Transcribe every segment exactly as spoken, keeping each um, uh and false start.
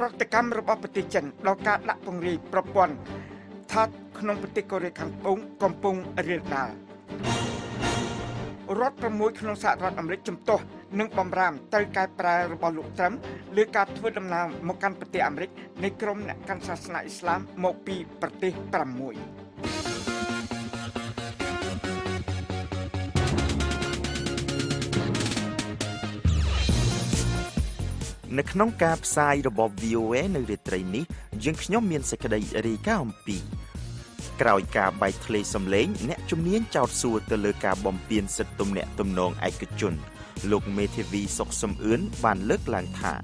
ปฏิกรรมระบบปฏิจันเราการละปงรีประปวนทัดขนมปฏิกริขังปุงกำปุงเรียนารถประมวยขนมสารอเมริกจุ่มโตนึ่งบอมรามเตยกายปลายระบลุตรัมหรือการทวดดำนำมกันปฏิอเมริกในกรมนักการศาสนาอิสลามโมปีปฏิประมวยในขนมกาบทรายระบบ วี โอ เอ ในเรือไตรนี้ยังขย่มเมียนสกัดได้รีก้าอมปีกล่าวกาใบทะเลสำเล้งเนจุ่มเนียนจาวสัวตะเลกาบอมเปียนสตุมเนตุมนองไอกระจุนลูกเมทีวีสกสมอื้นบานเลิกหลังถา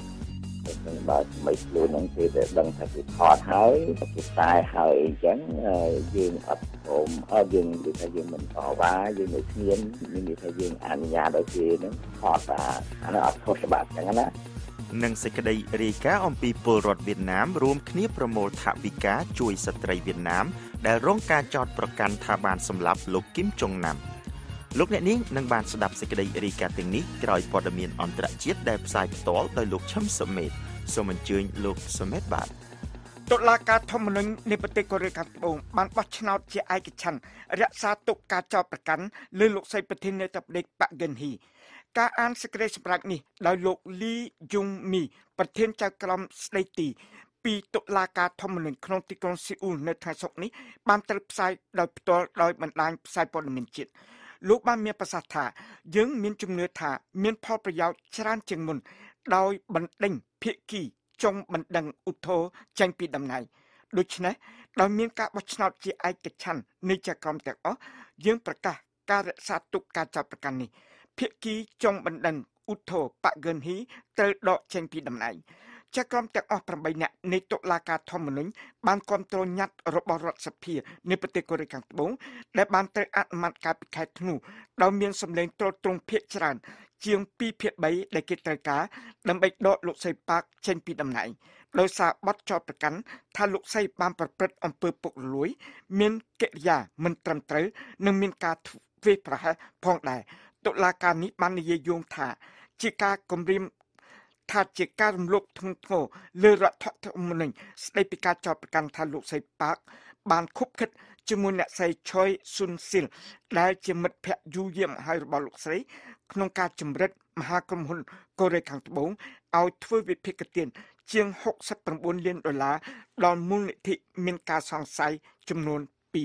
บ่ไม่รู้นั่งคือแต่ดังถ้าคือถอดเฮ้ยติดตายเฮ้ยจังยืนอับผมเอายืนหรือถ้ายืนมันต่อว่ายืนหรือเทียนยืนหรือถ้ายืนอ่านยาโดยคือนั่งถอดอ่ะอันนั้นอับโทษบาปอย่างนั้นนะนังสกัดเรียกาอมปีโปรรดเวียดนามรวมคณีประโมทาวิกาจุยสตรีเวียดนามได้ร่วมการจอดประกันทาบานสำหรับลูกกิมจงนำลูกเนนี้นังบานสดับสกัดเรียกาตึงนี้กลอยปอดเมียนอันตรเจียดได้สายต่อโดยลูกช้ำสมิดสมันเจยลูกสมิดบาทตุลาการทมนุนในปฏิกริขังปงบันปัชนาเจไอกิชันรักษาตุกการจอดประกันลือลูกใส่ประเทศในตับเด็กปะเกินฮีการอ่านสเกรสปรักนี่เราลกลียุงมีประเทศจากกรมสไลตีปีตุลาการทมนุนครองติกรซิอูในทางศกนี้บางตรึบใส่เราตัวเรามันลายใส่ปนมินจิตลูกบ้านเมียประสาทายังเมียนจุ่มเนื้อถาเมียนพ่อประยาวชรานเจียงมุนเราบันดังเพียกี้จงบันดังอุทโธจังปีดำไนโดยฉะนั้นเราเมียนการวัชนาจีไอเกชันในจากกรมแต่อ๋อยังประกาศการรักษาตุกการจับประกันนี้เพียกี้จงบันดันอุทโธปะเกินฮีเตอดอกเชงพีดำไนจะกรมแต่ออกประบายเนี่ยในตุลาการทอมนุนบานคอนโทรลยัดระบบรัฐสภีในปฏิกริขังตงและบานเตออัดมันการปิดแคทนูเราเมียนสำเร็จตรตรงเพียจรันเจียงปีเพียใบได้เกิดเตอกาดำใบดอกลูกไส้ปักเชนปีดำไหนเราสาบัดจอประกันถ้าลูกไส้บานประพฤติอำเภอปกหลวยเมียนเกียร์มันตรำเตอหนึ่งเมียนการเวประหะพองได้ตุลาการนี้มันเยยงถาจิกากรมริมทาจิการรวมลูกทุ่งโง่เลือดทอดทอมหนึ่งได้ปิการจอประกันทาลูกใส่ปักบานคุบคิดจมูกใส่ช้อยซุนซิลได้จมัดแพะยูเยี่ยมให้ระบบลูกใส่ขนมการจมเร็ดมหากรมหุ่นโกเรขังตะบงเอาถ้วยวิพิกเตียนเจียงหกสับประบุนเลียนดอลลาร์ดอนมูลนิธิเมียนกาซองไซจำนวนปี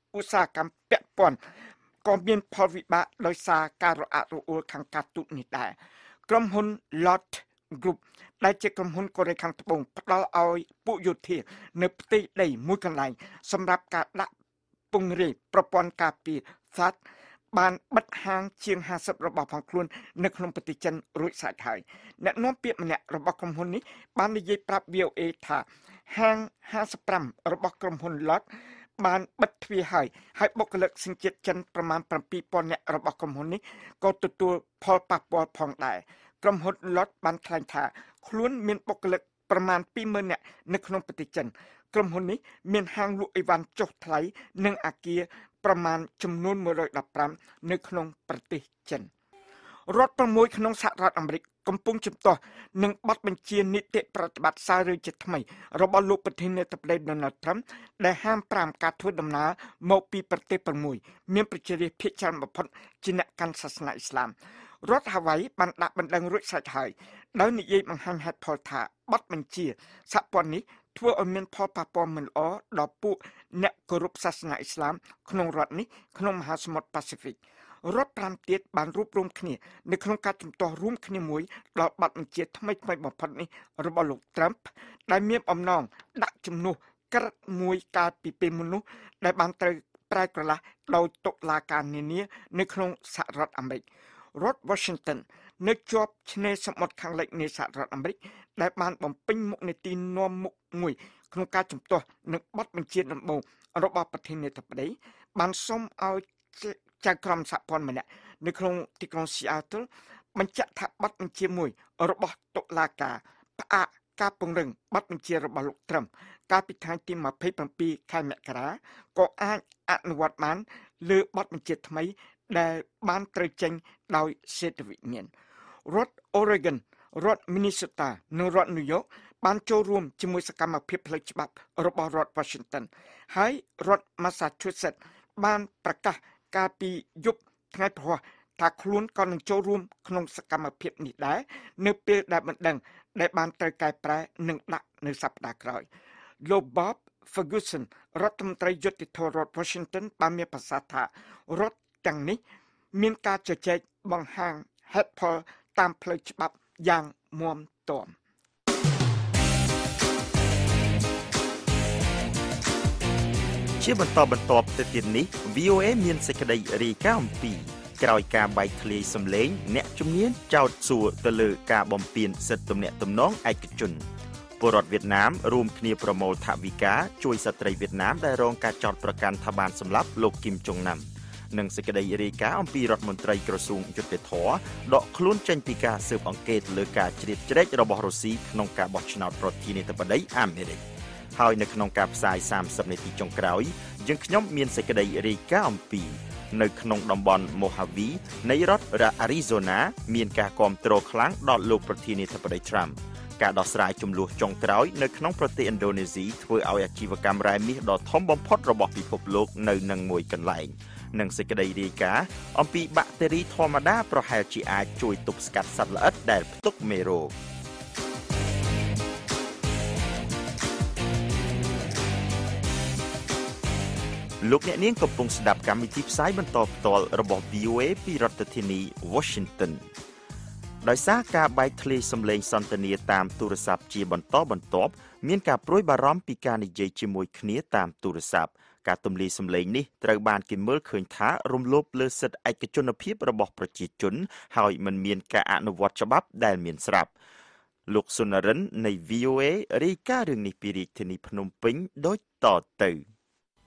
อุตสาหกรรมเปียปอนก็เมียนพอวิบะโดยสาการอาโรอุลขังการตุนิได้กรมหุ่นลอตกลุ่มได้เจกรมหุ่นโกเรขังตะบงเราเอาปุยุทธิเนปติได้มุกันไหลสำหรับการละปุงรีประปอนกาปีสัตบานบัดหางเชียงหาสับระบบของคลุนในขนมปฏิจันรุ่ยสายไทยแนะน้อมเปียมันเนี่ยระบบกรมหุ่นนี้บานได้ยิปรับเบียวเอธาหางห้าสปรัมระบบกรมหุ่นลอดบานบัดทวีหายให้บกเลิกสิงเจตจันประมาณประปีปอนเนี่ยระบบกรมหุ่นนี้ก็ตัวตัวพอปักบอลพองได้กรมหุ่นลอดบานคลายถาคลุ้นเมียนปกเลิกประมาณปีเมื่อเนี่ยในขนมปฏิจันกรมหุ่นนี้เมียนหางลุยวันจกไถหนึ่งอาเกียประมาณจำนวนมวยระดับปรามในขนมปฏิจันรถประมวยขนมสหรัฐอเมริกกำปุงจุดต่อหนึ่งบัดบัญชีนิติปฏิบัติสาเรือจิตทำไมระบบลูกประเทศในตะวันตกทรัมป์ได้ห้ามปรามการทวดดำน้ำโมปีประเทศประมวยเมียนประเทศพิจารณาผลจินการศาสนาอิสลามรถฮาวายบรรดาบรรดังรุ่ยสายไทยแล้วนิยมังหันหัดพอถาบัดบัญชีสัปปอนนี้ทั่วอเมริกาปะปอมเหมือนอ๋อดอปุเนกรุปศาสนาอิสลามขนมรถนี้ขนมมหาสมุทรแปซิฟิกรถปรามเตียดบานรูปรวมขณีในโครงการจุ่มต่อร่วมขณีมวยเราบัดมันเจียดทำไมทำไมบอกพันนี้ระบอบทรัมป์ได้เมียมอมนองดักจุ่มนูกระมวยการปีเป็นมนุษย์ได้บานเตยปลายกระละเราตกลาการในนี้ในโครงสหรัฐอเมริกรถวอชิงตัน nước chóp trên sông một hàng lệnh nền sản xuất Mỹ đại ban bom pin một nền tin nom một người không ca chúng tôi nước bắt mình chiến làm bầu ở ba bát thiên nền tập đấy ban sông ao trang cầm sạp con mình ạ nước không thì con Seattle mình chặn tháp bắt mình chia mùi ở ba tụ la cả à ca bùng rừng bắt mình chia ba lục trầm ca bị thang tim mà phê bằng pi khai mẹ cả đá có ai ăn hoạt bán lừa bắt mình chia mấy để ban trời tranh đòi xét vị miềnรัฐโอเรกอนรัฐมินนิโซตาหรือรัฐนิวยอร์กបានចូលរួមជាមួយសកម្មភាពផ្លូវច្បាប់របស់រដ្ឋ Washington ហើយរដ្ឋ Massachusetts បានប្រកាសកាលពីយប់ថ្ងៃព្រហស្បតិ៍ថាខ្លួនក៏នឹងចូលរួមក្នុងសកម្មភាពនេះដែរនៅពេលដែលបណ្ដឹងដែលបានត្រូវកែប្រែនិងដាក់នៅសប្តាហ៍ក្រោយលោក Bob Ferguson រដ្ឋមន្ត្រីយុតិធម៌រដ្ឋ Washington បានមានប្រសាសន៍ថារដ្ឋទាំងនេះមានការជជែកបង្ហាញហេតុផលតាមផ្លូវច្បាប់យ៉ាងមាំទាំជាបន្តបន្តទៅទៀតនេះ វី អូ เอ មានសេចក្តីរាយការណ៍អំពីក្រោយការបែកធ្លាយសម្លេងអ្នកជំនាញចោទសួរទៅលើការបំពានសិទ្ធិទំនាក់ទំនងឯកជនពលរដ្ឋវៀតណាមរួមគ្នាប្រមូលថវិកាជួយស្ត្រីវៀតណាមដែលរងការចោទប្រកាន់ថាបានសម្លាប់លោកគីមចុងណាំនិងសេចក្តីរាយការណ៍អំពីរដ្ឋមន្ត្រីក្រសួងយុត្តិធម៌ដកខ្លួនចេញពីការស៊ើបអង្កេតលើការជ្រៀតជ្រែករបស់រុស្ស៊ីក្នុងការបោះឆ្នោតប្រធានាធិបតីអាមេរិកហើយនៅក្នុងការផ្សាយសាមសិបនាទីចុងក្រោយយើងខ្ញុំមានសេចក្តីរាយការណ៍អំពីនៅក្នុងតំបន់ Mojave នៃរដ្ឋ Arizona មានការគ្រប់គ្រងខ្លាំងដល់លោកប្រធានាធិបតី Trump ការដោះស្រាយចំនួនចុងក្រោយនៅក្នុងប្រទេសឥណ្ឌូនេស៊ីធ្វើឲ្យអាជីវកម្មរ៉ែមាសដ៏ធំបំផុតរបស់ពិភពលោកនៅនឹងមួយកន្លែងនិងសេចក្តីរាយការណ៍អំពីបាក់តេរីធម្មតាប្រហែលជាអាចជួយទប់ស្កាត់សត្វល្អិតដែលផ្ទុកមេរោគលោកអ្នកនាងកំពុងស្ដាប់កម្មវិធីផ្សាយបន្តផ្ទាល់របស់ វី អូ เอ ពីរដ្ឋធានី Washington ដោយសារការបែកធ្លាយសម្លេងសន្ទនាតាមទូរស័ព្ទជាបន្តបន្ទាប់មានការព្រួយបារម្ភពីការនិយាយជាមួយគ្នាតាមទូរស័ព្ទការទម្លាយសម្លេងនេះត្រូវបានគេមើលឃើញថារំលោភលើសិទ្ធិឯកជនភាពរបស់ប្រជាជនហើយមិនមានការអនុវត្តច្បាប់ដែលមានស្រាប់លោកសុនរិននៃ វី អូ เอ រាយការណ៍រឿងនេះពីរាជធានីភ្នំពេញដូចតទៅ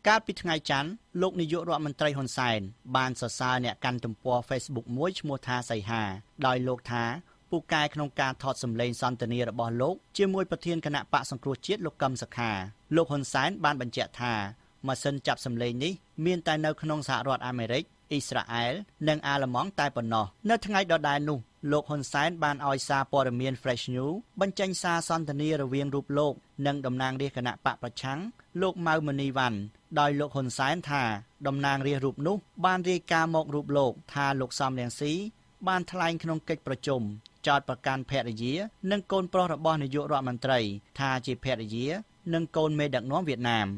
កាលពីថ្ងៃច័ន្ទលោកនាយករដ្ឋមន្ត្រីហ៊ុនសែនបានសរសើរអ្នកកាន់ទំព័រ Facebook មួយឈ្មោះថាសីហាដោយលោកថាពូកែក្នុងការថតសម្លេងសន្ទនារបស់លោកជាមួយប្រធានគណៈបកសង្គ្រោះជាតិលោកកឹមសុខាលោកហ៊ុនសែនបានបញ្ជាក់ថាម៉ាស៊ីនចាប់សម្លេងនេះមានតែនៅក្នុងសហរដ្ឋអាមេរិកអ៊ីស្រាអែលនិងអាល្លឺម៉ង់តែប៉ុណ្ណោះនៅថ្ងៃដដែលនោះលោកហ៊ុនសែនបានឲ្យសារព័ត៌មាន Fresh News បញ្ចេញសារសន្ទនារវាងរូបលោកនិងតំណាងរាស្ត្រគណៈបកប្រឆាំងលោកម៉ៅមនីវ៉ាន់ដោយលោកហ៊ុនសែនថាតំណាងរាស្ត្ររូបនោះបានរាយការណ៍មករូបលោកថាលោកសំរងស៊ីបានថ្លែងក្នុងកិច្ចប្រជុំចោទប្រកាន់ភរិយានិងកូនប្រុសរបស់នាយករដ្ឋមន្ត្រីថាជាភរិយានិងកូនមេដឹកនាំវៀតណាម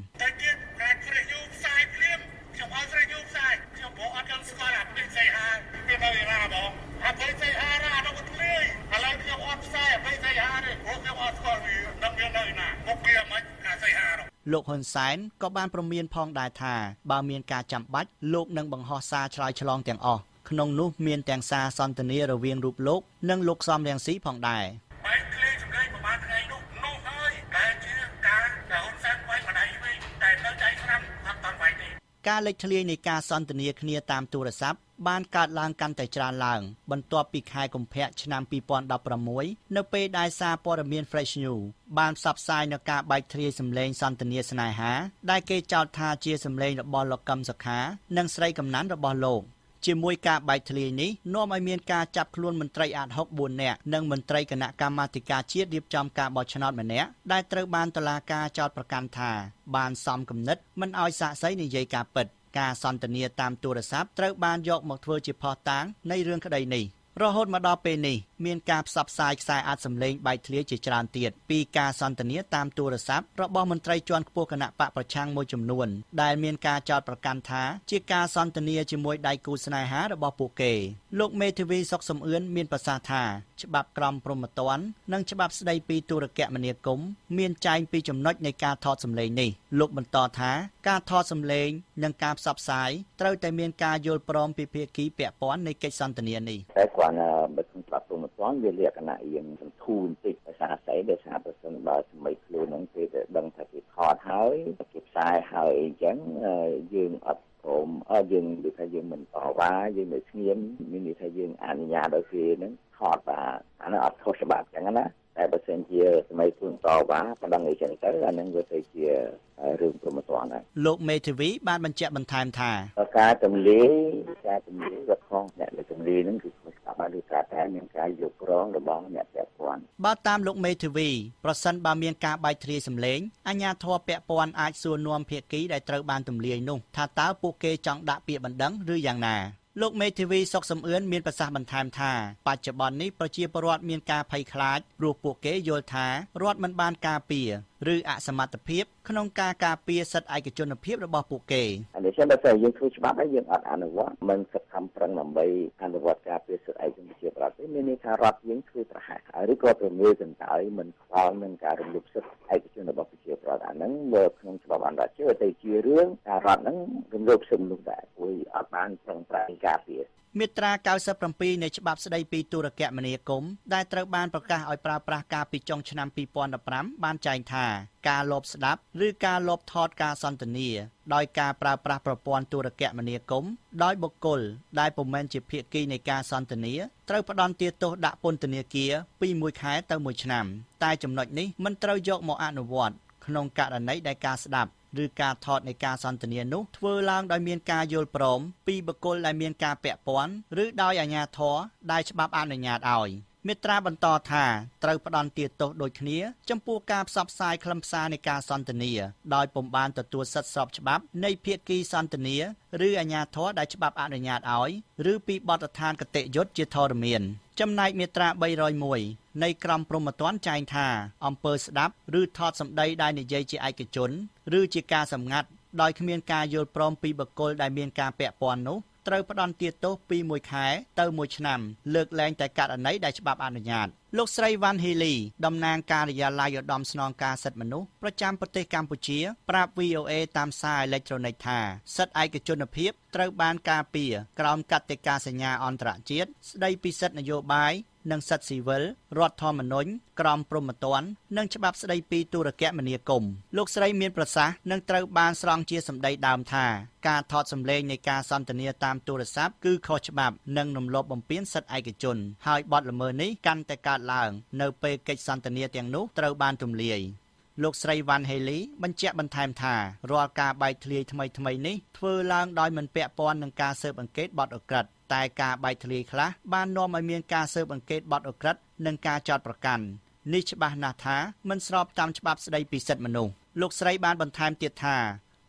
លោកហ៊ុនសែនក៏បានព្រមានផងដែរថាបើមានការចាំបាច់លោកនឹងបង្ហោះសារឆ្លើយឆ្លងទាំងអស់ក្នុងនោះមានទាំងសារសន្ទនារវាងរូបលោកនិងលោកសំរងស៊ីផងដែរបែកធ្លាយសម្លេងប្រមាណថ្ងៃនោះនោះហើយដែលជាការដែលហ៊ុនសែនវាយបដៃវិញតែនៅដៃឆ្នាំអត់តន់វាយទេការលេចធ្លាយនៃការសន្ទនាគ្នាតាមទូរស័ព្ទបានកើតឡើងកាន់តែច្រើនឡើងបន្ទាប់ពីខែកុម្ភៈឆ្នាំពីរពាន់ដប់ប្រាំមួយនៅពេលដែលសារព័ត៌មាន Fresh News បានផ្សព្វផ្សាយនូវការបែកធ្លាយសម្លេងសន្ទនាស្នេហាដែលគេចោទថាជាសម្លេងរបស់លោកកឹមសុខានិងស្រីកំណាន់របស់លោកជាមួយការបែកធ្លាយនេះនាំឲ្យមានការចាប់ខ្លួនមន្ត្រីអាតហុកបួននាក់និងមន្ត្រីគណៈកម្មាធិការជាតិរៀបចំការបោះឆ្នោតម្នាក់ដែលត្រូវបានតុលាការចោទប្រកាន់ថាបានសំគំនិតមិនឲ្យសាក្សីនិយាយការពិតការសន្ទនាតាមទូរស័ព្ទត្រូវបានយកមកធ្វើជាភស្តុតាងនៃរឿងក្តីនេះរហូតមកដល់ពេលនេះមានការផ្សព្វផ្សាយខ្សែអាចសម្លេងបែកធ្លាយជាច្រើនទៀតពីការសន្ទនាតាមទូរស័ព្ទរបស់មន្ត្រីជាន់ខ្ពស់គណៈបកប្រឆាំងមួយចំនួនដែលមានការចោទប្រកាន់ថាជាការសន្ទនាជាមួយដៃគូស្នេហារបស់ពួកគេលោកមេធាវីសុកសំអឿនមានប្រសាសន៍ថាច្បាប់ក្រមព្រហ្មទណ្ឌនិងច្បាប់ស្តីពីទូរគមនាគមន៍មានចែងពីចំណុចនៃការថតសម្លេងនេះលោកបន្តថាការថតសម្លេងនិងការផ្សព្វផ្សាយត្រូវតែមានការយល់ព្រមពីភាគីពាក់ព័ន្ធនៃកិច្ចសន្ទនានេះតែគាត់មិនស្គាល់ ร้อนเรียกขณะยังทูนติดภาษาใสภาษาประสงค์บ่สมัยครูน้องเตะดังถ้าเก็บคอเท้าเก็บทรายเท้าเองจังยืนอัดผมยืนดูถ้ายืนเหมือนต่อว่ายืนเหมือนเงี้ยมีดูถ้ายืนอ่านยาโดยคือนั้นถอดว่าอันนั้นอัดโทษบาปอย่างนั้นนะแต่เปอร์เซ็นต์เยอะสมัยคุณต่อว่าประดังอีกเช่นกันอันนั้นก็จะเกี่ยวเรื่องประมาทนะโลกเมทวีบ้านบรรเจบันทามธาการจำเลยการจำเลยกับห้องเนี่ยเลยจำเลยนั่นคือสามารถดูการแทนยังการหยุดร้องหรือบ้องเนี่ยแต่ก่อนบ้านตามโลกเมทวีประสันบาเมียงกาใบทรีสำเร็จอัญญาทอเปะปอนอาจส่วนนวมเพียกี้ได้เติร์บานจำเลยนุ่งท่าเต้าปูเกจังดะเปียบันดังหรืออย่างนาโลกเมทีวีซอกสมเอือนเมียนประสาบันทามธาปัจจุบันนี้ประชีประวัติเมียนกาไพคลาดรูปโปเกโยธารอดมันบานกาเปียหรืออสมัตเพียบขนมกากาเปียสัตว์ไอเกจนเพียบระบอบโปเกอันนี้เช่นเราใส่ยังคือฉบับให้ยังอัดอ่านว่ามันสักคำพรังนำไปอันประวัติกาเปียสัตว์ไอจงเชียบรัฐไม่มีการรัฐยังคือทหารหรือก็เป็นเรื่องต่างๆมันคลองมันการรวมสัตว์ไอเกจนระบอบเชียบรัฐอันนั้นเมื่อขนมฉบับอันรัฐเชื่อใจเชื่อเรื่องการรัฐนั้นรวมสัตว์นุ่งแต่อุ้ยอัดอ่านพรังพรังมิตราเก้าสิบปีในฉบับสไลปีตุรกีมณีกมได้ตระบานประกาศอ่อยปราปรากาปิจงชนำปีปอนดับรัมบานใจธาการลบสลับหรือการลบทอดการซอนตเนียโดยการปราปราประปอนตุรกีมณีกมโดยบุคคลได้ปุ่มเมนจิเพียกีในการซอนตเนียตระประดอนเตียโตดะปนตเนียเกียปีมวยขายเตอมวยชนำใต้จำนวนนี้มันตระยกหมออนุวัตขนมกะระไนได้การสลับหรือการถอดในการสันตเนียนุเวลางโดยเมียนกาโยลปรมปีบกลและเมียนกาแปะป้อนหรือดอยอาญาทอได้ฉบับอ่านในญาติอ่อยมิตราบรรทอธาเติร์ปดอนเตียโตโดยเนี้ยจำปูการสับสายคลำซาในการสันตเนียโดยปมบานต่อตัวสัตสอบฉบับในเพียกีสันตเนียหรืออาญาทอได้ฉบับอ่านในญาติอ่อยหรือปีบอตทานกเตยศเจทอรเมียนจำนายมิตราใบรอยมวยในกรมปรมตวนใจธาอำเภอสดับหรือทอดสำได้ได้ในเยจีไอเกจนหรือจิกาสำงัดโดยขมีนกาโยลปรมปีบกลได้เมียนกาแปะปอนนุเติร์ปดอนเตียโตปีมวยขายเติร์มวยชนำเลิกแรงแต่การอันไหนได้ฉบับอนุญาตลูกไซวันเฮลีดำนางการยาลายดอมสนองการสัตว์มนุษย์ประจำประเทศกัมพูชีปราบ วี โอ เอ ตามสายและโจรในท่าสัตว์ไอเกจนเพียบเติร์บานกาเปียกรอมกัตติกาสัญญาอันตรเจียดได้ปิสัตนโยบายนังสัตว์สีเวลรอดทอมนุนกรอมปรมตวนนังฉบับสไลปีตุรกีมณีกมลูกสไลเมียนประสานังเติร์บานสรองเจียสำได้ดามท่าการทอดสำเร็จในการสันตเนียตามตัวทรัพย์คือข้อฉบับนังนำลบบ่มเปี้ยนสัตว์ไอเกจนหายบอดละเมอนี้กันแต่การล่างเนเปเกจสันตเนียเตียงนุเติร์บานตุ่มเลียลูกไซวันเฮลีบัญเจบันทามธารอกาใบเทลีทำไมทำไมนี้เฟื่อล่างดอยมันเปะปอนนังการเสิร์ฟอังเกตบอดอกรัดแต่กาใบทะเลคละบ้านนอมเมียนกาเซิร์บังเกตบอดอกรัฐนังกาจอดประกันนิชบานาธามันสอบตามฉบับสไลปีเซตมนุษย์ลูกไซบานบันทามเตียธา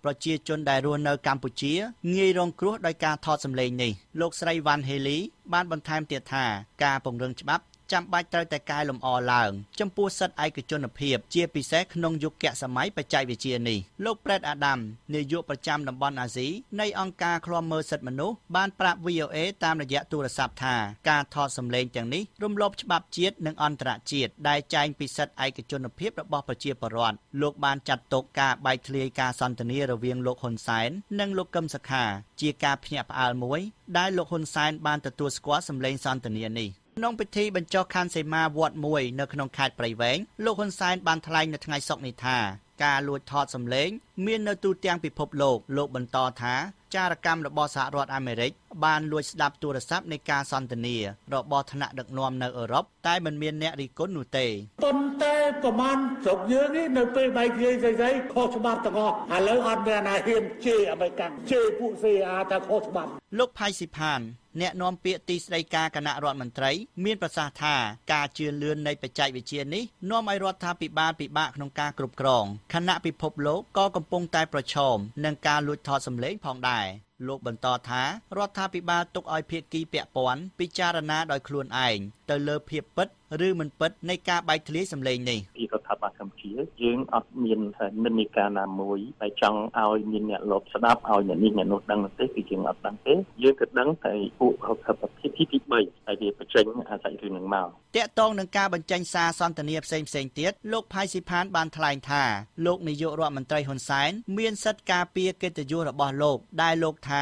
ประชีจนได้รัวเนกัมพูชีงีรองครัวโดยการทอดสำเร็จนี้ลูกไซวันเฮลีบ้านบันทามเตียธากาปงเริงฉบับจำใบเตยแต่กายลมอลางจำปูสัตว์ไอเกจนเพียบเจียปิเซขนงยุกแกะสมัยปัจจัยวิเชียนีโลกเปรตอาดัมในยุคประจำลำบอนอาศีในองค์การคลอมเมอร์สัตว์มนุษย์บ้านปราบ วี โอ เอ ตามระยะตุรสัพธาการทอดสำเร็จอย่างนี้รวมลบฉบับเจียดหนึ่งอันตรเจียดได้ใจปิสัตว์ไอเกจนเพียบระบอบประเจียปรอนโลกบานจัดตกกาใบทะเลกาสันตเนียระเวียงโลกหนสายนั่งโลกกำสขาเจียกาเพียบอาลมวยได้โลกหนสายบานตะตัวสควอสำเร็จสันตเนียนีน้องพิธีบรรจอคันเสมาวอดมวยในขนมขาดปลายแหวงโลกคนสายบานทลายในทั้งไงสอกนิทาการลวดทอดสำเร็จเมียนในตูเตียงปิดพบโลกโลกบรรทอท้าจารกรรมระบอบสหรัฐอเมริกบานลวดสลับตัวทรัพย์ในการซอนเนียระบอบธนาดักนวมในเอรอบใต้มันเมียนเนริโกนูเตต้นเตประมาณสองเยอะนี่ในปีใบเกยใส่ใส่โคชบัตตะงอหาแล้วอันเมียนายเฮมเจอเมริกันเจอผู้เสียอาตะโคชบัตโลกภัยสิพานแนะนำเปียตีสไลกาคณะรัฐมนตรีเมียนประสาทากาเจือเลือนในปัจจัยวิเชียนนี้น้อมไอรัฐาปิบาลปิบะขนมกากรุบกรองคณะปิภพโลกก็กำปงตายประชมนังการลุดทอดสำเร็จพองได้โลกบรรทอท้ารัฐาปิบาลตกออยเพียกีเปียปอนปิจารณาโดยคลวนเองแต่เลือเพียบปิดหรือมันปิดในกาใบทะเลสำเร็จนี่ที่รัฐบาลกัมพูชียื่นอัดเมียนนันนิกานามวยไปจังเอาเมียนเนี่ยลบสนับเอาเนี่ยนี่เนี่ยนดดังนั่นเต้คือยื่นอัดดังเต้ยื่นกระดังไต่ผู้เขาทำแบบที่ที่ที่ใบไต่เดียประจัญอาศัยคือหนึ่งเมาเตะต้องหนึ่งกาบรรจัญซาซอนตเนียบเซมเซงเตียดโลกภัยสิพานบานทลายธาโลกนิยรัฐมนตรีฮุนไซน์เมียนสัตกาเปียเกตยุระบอโลกได้โลกท้า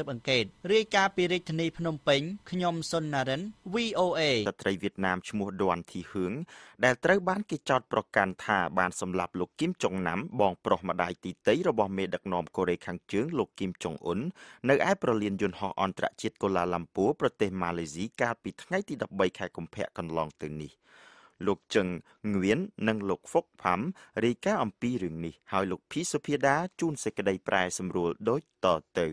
ร์บังเกตเรียกาปิริธนีพนมเป่งขยมสนนาเรน วี โอ เอ สตรีเวียดนามชมัวดวนที่หึงได้เตอบ้านกิจจอดประกันท่าบ้านสำหรับลูกกิมจงน้ำบองปรมาได้ตีเตยระบอมเมดักนอมโกเรคังเจืองลูกกิมจงอุ่นในไอประเลียนยนฮออันตรจิตโกลาลัมปัวประเทศมาเลเซียการปิดไงที่ดับใบแขกกุมแพะกันลองตึงนี้ลูกจึงเงียนนังลูกฟกผำรีแก้อมปีรึงนี้หายลูกพิสเพียดาจูนเสกได้ปลายสำรวจโดยต่อตือ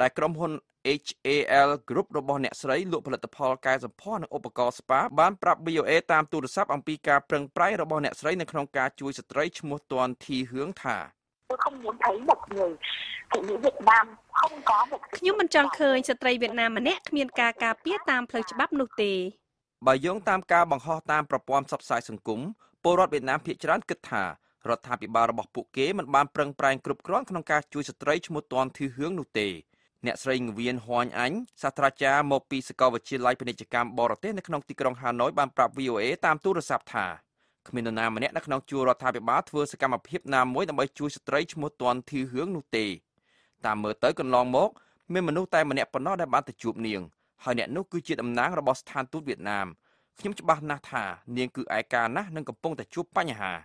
ด้กรมหุ้น เอช เอ แอล Group ระบอมเนสไรลูกผลิตภัณฑ์การสำพ่อในอุปกรณ์สปาบ้านปรับ บี โอ เอ ตามตัวซับอังปีกาเปลืองไพรระบอมเนสไรในขนมกาจุยสตรีชมัวตอนทีเหืองถ่าnhưng mình chẳng khơi sẽ tây Việt Nam mà nét miền cà cà biết tam phơi cho bắp nô tì. Bà giống tam ca bằng ho tamประปอมสับสายสังกุมโปรดเวียดนามพิจารณากึศหารัฐาพิบาลบอกปุเก๋มันบานเปลืองแปลงกรุบกร้อนขนมกาจุยสตรีชมุตตอนที่เฮืองนเตเนสริงเวียนฮอนอันศาสตราจารย์โมปีสกอวชิไลเป็นกิจกรรมบอร์เต้ในขนมติกรองฮานอยบานปรับ วี โอ เอ ตามตู้โทรศัพท์ถาเมนูนามันเนี่ยนักน้องจูรัฐาพิบาลเพื่อสกัดมาพิบนามวยนำไปจูสตรีชมัวตอนที่เหืองนุตีตามเมื่อเตยกันลองมกเมื่อมนุษย์แต่มันเนี่ยปนนอได้บ้านแต่จูบเนียงหายเนี่ยนุคือจีดอำนาจระบอบสถานทูตเวียดนามขยมฉบับนาธาเนียงคือไอการนะนั่งกำปงแต่จูบปัญหาเ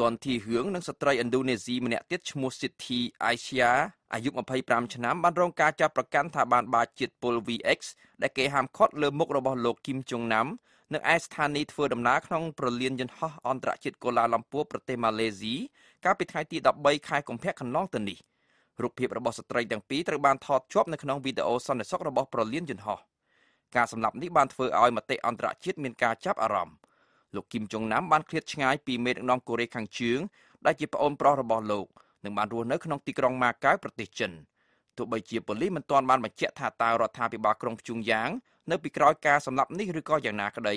ตอนทีเหืองนักสตรีอินโดนีเซียมาแนเตียดชมูสิทธีไอเชียอายุอภัยปรามชนะบ้านรองการจะประกันถาบานบาดเจ็บโปลวีเอ็กซ์ได้เกหามคอดเลือมกระบบโลกิมจงน้ำนักไอสถานีเทอร์ดำน้าคลองประเลียนยนฮออันตรจิตโกลาลัมปัวประเทศมาเลเซียการปิดท้ายตีดับใบคายกงแพะขันล่องตันนี้รูปเพียบระบบสตรีดังปีตระบานทอดชอบในขนมวิดีโอสันในซอกระบบประเลียนยนฮอการสำหรับนิบานเทอร์ออยมาเตอันตรจิตเมียนกาจับอารมณ์ลูกกิมจงน้ำบานเคลียร์ง่ายปีเมดนองโกเรคังเชื้องได้จีบอมปลอระบบโลกหนึ่งบานรัวเนื้อขนมตีกรองมาเก๊าประเทศจันตัวใบเจียบปลีมันตอนบานมาเจาะถาตารัฐาพิบาลกรงจุงยางเนื้อปีกร้อยกาสำหรับนี่หรือก็อย่างนักใด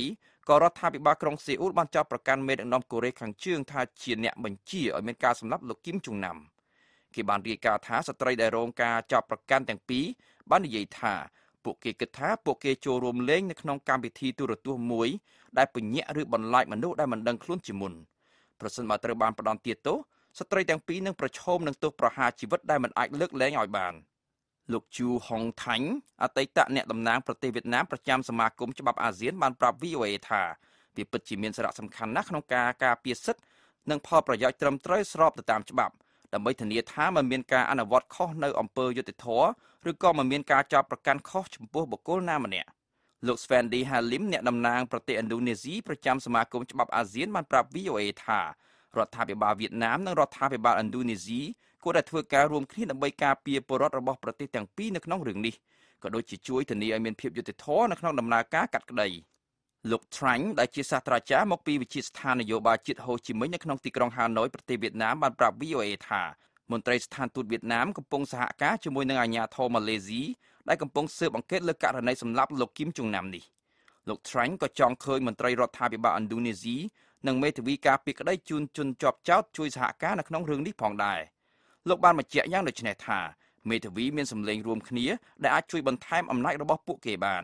ก็รัฐาพิบาลกรงเซอุลบันเจ้าประกันเมดังนอมโกเรคังเชื่องทาเชียนเนี่ยบัญชีอเมริกาสำหรับลูกกิมจุงนำกีบานรีกาท้าสตรีไดโรงกาเจ้าประกันแต่งปีบ้านใหญ่ท่าโปเกกท้าโปเกโจรวมเล้งในขนมการพิธีตัวรตัวมวยได้ปุ่นเนะหรือบอลไลมันดูได้มันดังคลุ้นจิมุนประสันมาตรบานประดอนเตียโตสตรีแต่งปีนั่งประชมนั่งตัวประหาชีวิตได้มันไอเลิกแรงอ่อยบานลูกจูฮองถังอติตะเนี่ยตำนางประเทศเวียดนามประจำสมาคมฉบับอาเซียนบานปรับ วี โอ เอ ถาปีปัจจิเมียนสระสำคัญนักขนมกากาเปียสิทธ์นั่งพอประหยัดเตรียมเตยสรอบตามฉบับดำไปธนีท้ามาเมียนกาอนาวัตข้อในอำเภอยุติธรหรือก็มาเมียนกาจับประกันข้อชมพูบุกโกลนามันเนี่ยลูกสเวนดีฮาลิมเนี่ยตำนางประเทศอินโดนีเซียประจำสมาคมฉบับอาเซียนบานปรับ วี โอ เอ ถารัฐาพิบาลเวียดนามนั่งรัฐาพิบาลอินโดนีเซียก็ได้ทวีการรวมคลีนใบกาเปียปรดระบบประเทศต่างปีนักน้องเรื่องนี้ก็โดยจิช่วยธนีอเมียนเพียบอยู่แต่ท้อนักน้องดำนากากัดกระไดลูกทรังได้จิศาสตราจารย์มกปีวิจิตฐานนโยบายจิตโฮจิมินห์นักน้องตีกรองฮานอยประเทศเวียดนามบานปราบวิโอเอธามนตรีสถานทูตเวียดนามกำปงสหการจมวยนางอาญาทอมาเลเซียได้กำปงเสือบังเกตเลือกการในสำรับลูกกิมจงนำนี้ลูกทรังก็จองเคยมนตรีรัฐาพิบาลอินโดนีเซียนังเมทวีกาปีก็ได้จุนจุนจอบเจ้าช่วยสหการนักน้องเรื่องนี้ผ่องได้โลกบ้านมาเจียย่างโดยชนะธา เมทวีเมียนสำเร็งรวมขี้ได้อาช่วยบรรเทาอำนาจระบบปุกเกบาน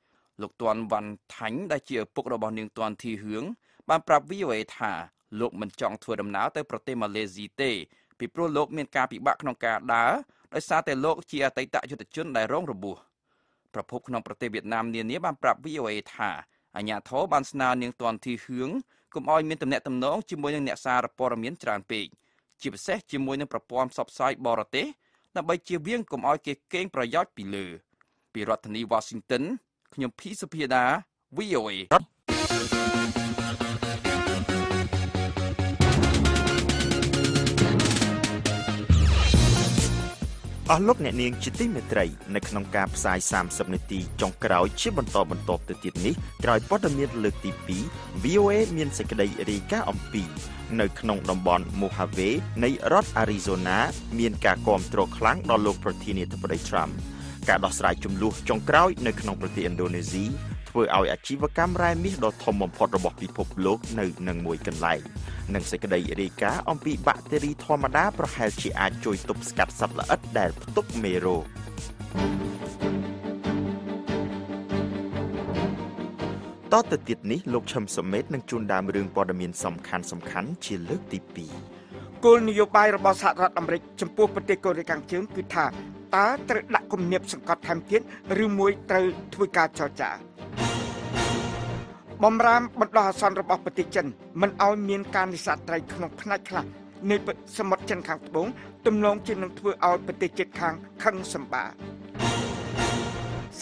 หลกตอนวันถังได้เชียร์พวกระบอบหนึ่งตอนที่เหืองบานปรับวิโอเอธาโลกมันจองทัวร์ดำน้ำแต่ประเทศมาเลเซียเตปิโปรโลกเมียนกาปิบักนองกาดาได้ซาแต่โลกเชียร์ไตตะยุติชนได้ร้องระบุประพบนองประเทศเวียดนามเนียนนี้บานปรับวิโอเอธาอัญญาท้อบานสนาหนึ่งตอนที่เหืองกุมออยเมียนตำแหน่งตำน้องจิมวยหนึ่งเนซาระปอระเมียนจานเปกจิบเซจิมวยหนึ่งประปอมซับไซบอระเตนำไปเชียร์เวียงกุมออยเก่งประยัดปีเลอปีรัฐนีวอชิงตันขยมพิสเพียดา วี โอ เอ ครับอลกเนียงจิตติเมตรัยในขนมกาบสายสามสิบนาทีจงกล่าวเชื่อบรรทอบรรทบตัวที่นี้กล่าวพอดเมียนเลือกที่ปี วี โอ เอ เมียนเสกได้รีกาอมปีในขนมดอมบอนโมฮาเวในรัฐอาริโซนาเมียนกากรมตรวจครั้งดอลลาร์ประเทศนิตบริทรัมการดอสไลจุ่มลูกจงกร้อยในขนมประเทศอินโดนีเซียเพื่อเอาอาชีพกรรมรายมิดอทอมมพอดระบบพิภพโลกในหนังมวยกันไล่หนังสกัดเอริกาอมปีแบตเตอรี่ธรรมดาประหารชีอาจอยตบสกัดสับละอัดแดดตบเมโรต่อแต่ติดนี้โลกชมสมเม็ดหนังจุนดามเรืองปอดมีนสำคัญสำคัญชีเลือกตีปีกลนโยบายระบบสหรัฐอเมริกาจำพวกประเทศเกาหลีกลางเชิงคือทางตาตระหนักคมเนียบสังกัดทำเทียนหรือมวยตรึทวิการจอจ่าบอมรามบรรดาสันระบบปฏิจันมันเอาเมียนการศาสตร์ไตรขนมพนักขลังในสมดจันขังตงตุ่มลงจินนังทวีเอาปฏิจันขังขังสมบาส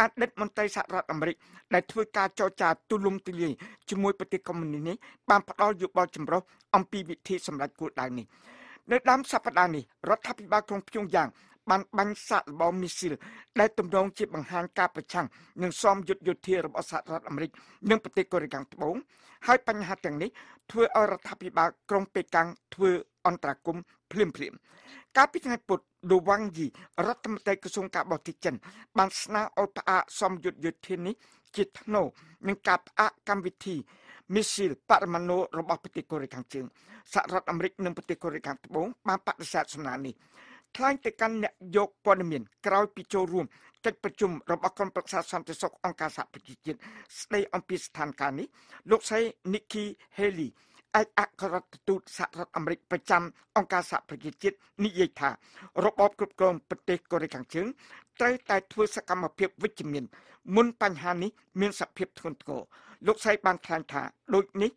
อาเด็ดมนตรีสหรัฐอเมริกาได้ทั่วการโจจ่าตุลุมตุลีจมวยปฏิกรรมนี้บางพลอยอยู่บอลจมรบอัมพีวิธีสำหรับกูได้นี้ในด้านสัปดาห์นี้รัฐบาลกรุงพิยงยังบันบังสะบอมมิสิลได้ตุ่มดองจีบังฮันกาประชังหนึ่งซ้อมหยุดหยุดที่ระบบสหรัฐอเมริกาหนึ่งปฏิกริยาตงให้ปัญหาต่างนี้ทั่วอรัฐพิบาลกรงเปกังทั่วอันตรกุมพลิมพลิมการพิจารณาปลดดูวังยีรัฐมนตรีกระทรวงการบดิจันบังสนาอัลปาซ้อมหยุดหยุดที่นี้จิตโนหนึ่งกับอากรรมวิธีมิสิลปารมโนระบบปฏิกริยาจึงสหรัฐอเมริกาหนึ่งปฏิกริยาตงมาปฏิเสธสนานี้คล้ายแต่การเนยกปนเมียนกล่าวปิโจร่วมจัดประชุมระบบกรมประชาสัมพันธ์องค์การสหประชาชาติในองค์พิสถานการนี้ลูกชายนิกกี้เฮลีเอกอัครราชทูตสหรัฐอเมริกาประจำองค์การสหประชาชาตินิยายถาระบบกรุบกรองปฏิกริยาเชิงใจแต่ทั่วสกรรมเพียบวิจิเมียนมุนปัญหานี้เมียนสับเพียบทุนโกลูกชายบางทางถาโดยนี้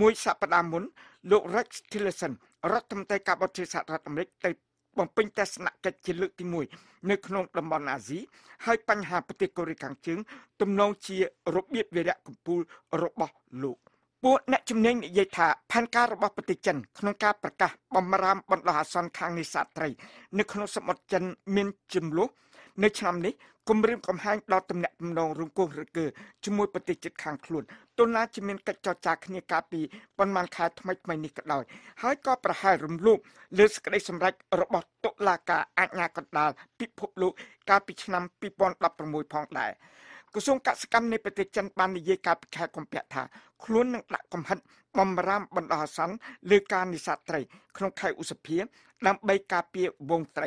มวยสัปดาห์มุนลูกเร็กซ์ทิลเลสันรัฐมนตรีการบริษัทรัฐอเมริกาบอมเป็นแต่สนักเกจิลึกที่มวยในขนมลำบอนอาซีให้ปัญหาปฏิกริยาจึงตุ่มน้องเชียรบเบียดเวียดกุมปูรบบลูกปูนักจุ่มเน่งในยัยถาพันการระบบปฏิจันขนมการประกาศบอมรามบรรดาสันคางในศาสตร์ไตรในขนมสมดจันเมียนจิมลูกในชามนี้กลุ่มริมกำแพงเราตำแหน่งนองรุ่งโกหรือเกอจมวยปฏิจิตขังคลุนตัวน่าจะมีกระจอกจากเนกาปีปนมันขายทำไมไม่นิกระดอยหายก็ประหารรุมลูกเลือดกระไดสำหรับระบบตุลากาอาญากดาลปิภพลูกกาปิชนำปิปอนรับประมวยพองได้กระทรวงกสิกรรมในปฏิจันบานในเยกาปิแขกคอมเปียธาคลุ้นนักละคอมพันบอมรามบรรดาสันเลือการนิสัตรขนมไข่อุสเพียนำใบกาเปียวงไตร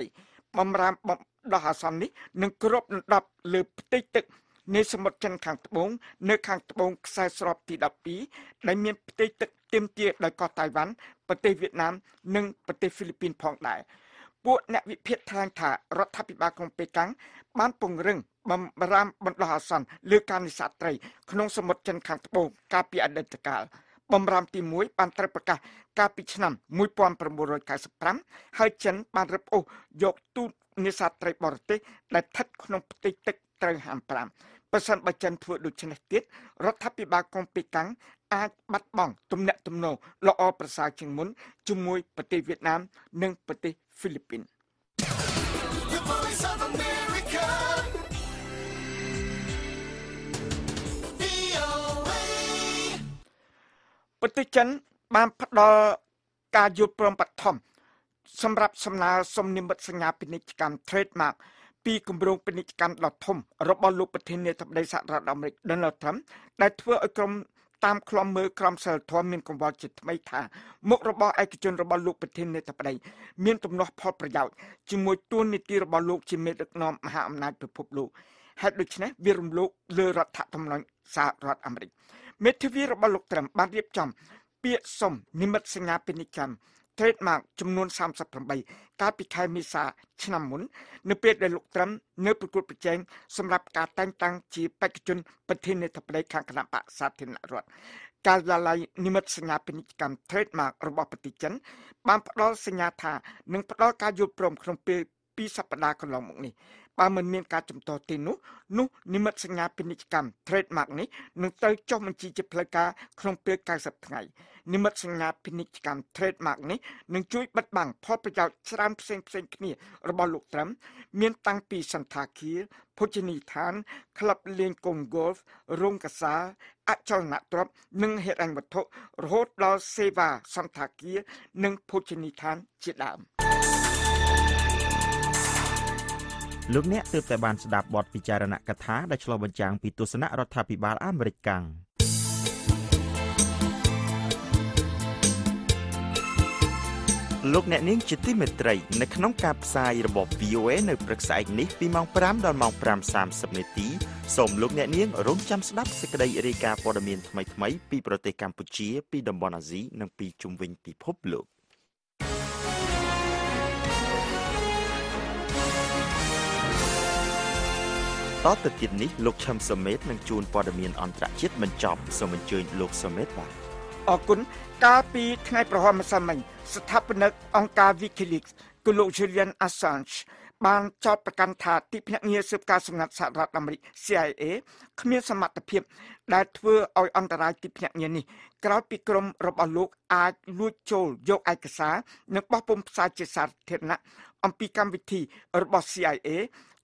บอมรามบอมดาสันนี้หนึ่งกรอบหนึ่งดับหรือปฏิตึกในสมุดจันขังตะบงในขังตะบงใส่สอบที่ดับปีในเมียนปฏิตึกเต็มเตียได้ก่อไต้หวันปฏิเวียดนามหนึ่งปฏิฟิลิปปินส์พองได้ป Bộ nẹ vị phiệt thang thả rốt tháp bị bà không bê cắn, bán bùng rừng, bầm bà ràm bần đỏ hà sẵn, lưu ca nì sát trầy, khăn nông sơ một chân kháng tập bồn, ca bị ảnh đền tạc cả. Bầm ràm tìm muối, bàn trập bà ca, ca bị chân nằm, muối bòm bà mùa rồi ca sập rắm, hai chân bàn rập ô, dọc tu nì sát trầy bò rửa tế, lại thách khăn nông tê tê trầy hàm ràm. Bà sẵn bà chân thua đủ chân này tiết, rốt tháp bị bà không bê cắn, ai bắt bỏng tùm nẹ tùm nổ lo o bà xa chừng muốn chung môi bà tê Việt Nam nâng bà tê Philippines. Bà tê chấn bàn phát đo ca dô prông bạc thòm xâm rạp xâm ná xâm niêm bật sân nhà bình nịch cảm trademark Pi cùng rong bình nịch cảm lọt thùm rộp bò lục bà thê nê thập đầy sạ rạc đảo mịch đơn lọt thấm đại thua ở công Tam khom mơ khom sờ thua miên công võ chít mấy thà một rô bò ai kêu chôn rô bò lục bật thiên nét tập đây miên tụm nó phò bờ dạo chỉ một tuôn nít rô bò lục chỉ mê được nom hạ âm nai từ phục lục hết được chứ nè vi rùm lục lừa rọt thạ thầm nói xa rọt Amerik mê thứ vi rô bò lục trầm ban điệp chồng bịa sôm niêm mật sinh nhà bên chăm thế mà chấm nôn sam sập thầm bay cá bị khai mi sa chín năm muốn nửa bê đại lục trầm nửa bự cột bự chén sâm rập cá tang tang chỉ bạch chôn bật thiên nét tập đây khang khăn bạ sa thiên nạ rọtการละลายนิมิตสัญญาเป็นกิจกรรมเทรดมาระบบปฏิจันบางพลสัญญาธาหนึ่งพลการยุบรวมขนมเปียปีสัปดาห์กันลองมุกนี้บางมันมีการจมต่อตีนุนุนิมิตสัญญาเป็นกิจกรรมเทรดมานี้หนึ่งเตยจอมมันจีจะพลกาขนมเปียการสับไงนิมิตสัญญาเป็นกิจกรรมเทรดมานี้หนึ่งจุยบัดบังพอประหยัดสามเซนเซนขี้ระบบลูกตรัมเมียนตั้งปีสันทาคีพจนีทานคลับเลียงกงกอล์ฟรงกษาอัจฉริยะตรบหนึ่งเหตุอันวัตถุโรดลอเซวาสัมทากีหนึ่งพจนีทานจิตดามลูกเนี้ยเติบแต่บานสดับบอดพิจารณากถาได้ชโลบัญญังปิตุสนะรัฐภิบาลอเมริกังลูกเนี้ยนิ่งจิตติเมตรัยในขนมกาบสายระบบ วี โอ เอ ในปรักษาอีกนิดปีมองพรามดอนมองพรามสามสัปนิตีสมลูกเนี้ยนิ่งร่วมจำสดับสกัดอิริกาปอดเมียนทำไมทำไมปีประเทศกัมพูชีปีดัมบอนาซีนังปีจุมวิงปีพบลูกต่อติดกิจนี้ลูกชมสมิธนังจูนปอดเมียนอันตรชิดมันจอบสมิธเจอลูกสมิธว่าออกกุนกาปีทนายประหารมาสมัยสถาปนิกองค์การวิกิลิกส์กุลจูเลียนอัสซันช์บางจอดประกันถาที่พนักงานสืบการสำนักสหรัฐอเมริกา ซี ไอ เอ ขมิ้นสมัติเพียบได้เพื่อเอาอันตรายที่พนักงานนี้กล่าวปีกรมระบบลูกอาลุโจลยกเอกสารนักป้องปรามสาจิตสาเทนะอัมพีกรรมวิธีระบบ ซี ไอ เอ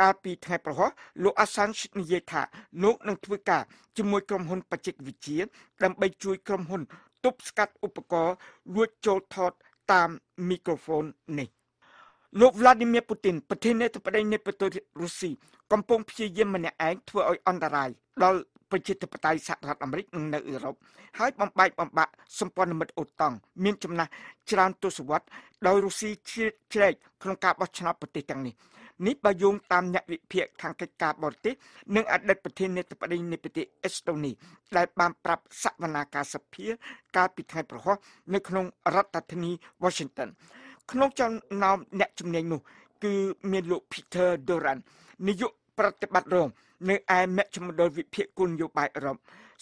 การปีไทยประหารโลอาซันชินเยธาโลกนังทวิกาจะมวยกรมหุ่นปัจจิกวิจีดำไปช่วยกรมหุ่นตุบสกัดอุปกรณ์ลวดโจทอดตามมิโครโฟนนี่โลกวลาดิเมียร์ปูตินประเทศเนเธอร์แลนด์ในประเทศรัสเซียกำลังพยายามมันแย่งทั่วอันตรายโดยประชาธิปไตยสหรัฐอเมริกาในยุโรปให้บำบัดบำบัดสมปองมิตรอุตตังมีจำนวนจารตุสวัสดิ์โดยรัสเซียชี้แจงโครงการวัฒนธรรมประเทศต่างนี้นิบายงตามแนววิเพียกทางการบริติหนึ่งอดีตประเทศเนเธอร์แลนด์ในประเทศเอสโตเนียได้บำปรับสัปนาการสเปียการปิดให้ประหารในขนมรัฐธานีวอชิงตันขนมจำนวนแนวจำเนียงนู้คือเมลูพีเตอร์ดอรันนิยุปฏิบัติรวมในไอแมชมดวิเพียกุลยุบายรวม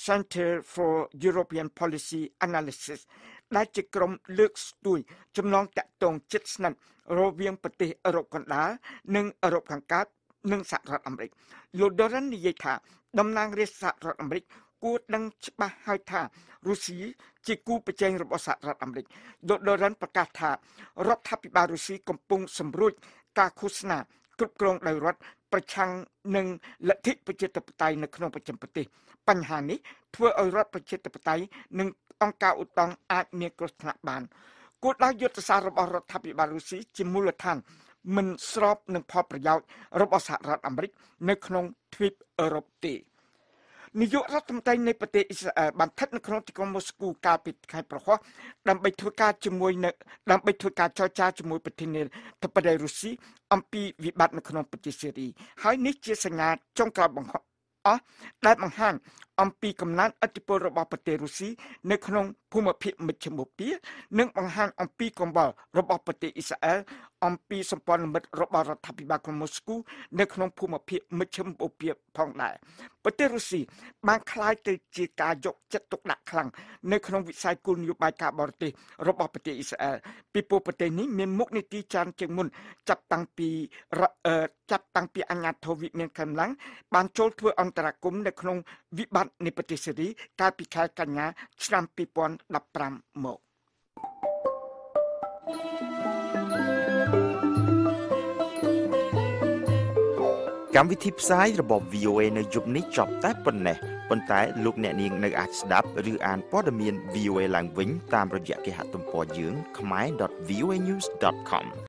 Center for European Policy Analysis ได้จิกรมเลือกสตุยจำลองแตะตรงจิตสนันโรเวียงปฏิอรกันดาหนึ่งอรบขังการหนึ่งสหรัฐอเมริกโลดอรันนิยธาดำนางเรสหรัฐอเมริกกูดังฉบับไฮธารุสีจิกูไปแจ้งระบบสหรัฐอเมริกโดยรันประกาศธารัฐบาลรุสีกำปงสำรุจกาโฆษณากรุบกรองในรัฐประชังหนึ่งลัทธิประชาธิปไตยในขนมประจำประเทศปัญหานี้ทั่วรัฐประชาธิปไตยหนึ่งองค์การอุตตังอาจมีกฤษณาบานกูได้ยุทธศาสตร์ระบบรัฐบาลรุสีจิมูลทัน มันสอบหนึ่งพอประยาวรบสหรัฐอเมริกในขนมทวีปเอรปตีนิยรัฐมนตรีในประเทศอิสราเอลบันทึกในขนมที่กรมสกูการปิดใครประควดำไปทุกการจมวยในดำไปทุกการจอจาจมวยประเทศเนธประเทศรัสเซียอัมพีวิบัติในขนมปฏิเสธให้นิจสัญญาจงกลับบังคับได้บางแห่งอัมพีกำนันอธิปรบประเทศรัสเซียในขนมภูมิพิมพ์จมวยปีนึกบางแห่งอัมพีกบฏรบประเทศอิสราเอลอัมพีสมปองมิตรบรัฐบาลกรมสกูในขนมภูมิพิมพ์จมวยปีพองได้ประเทศรัสเซียบางคล้ายเตจิกายกจัดตกหนักคลังในขนมวิสัยกุลยุบายกาบอร์ติรบประเทศอิสราเอลปีโปประเทศนี้มีมุกนิติจารเจงมุนจับตังปีจับตังปีอังกฤษทวีเมียนกำลังบางโจลทัวอันตรกุมในขนมวิบัติในประเทศสิริการพิคายกัญญาชนามปีปอนดับปรามโมกการวิธีสายระบบ วี โอ เอ ในยุคนี้จบแต่ปัญหาปัญหาลูกแนนิงในอัจฉริหรืออ่านพอดมีน วี โอ เอ หลังวิ่งตามระยะเกหะตุ่มปอยืง kmay.voanews.com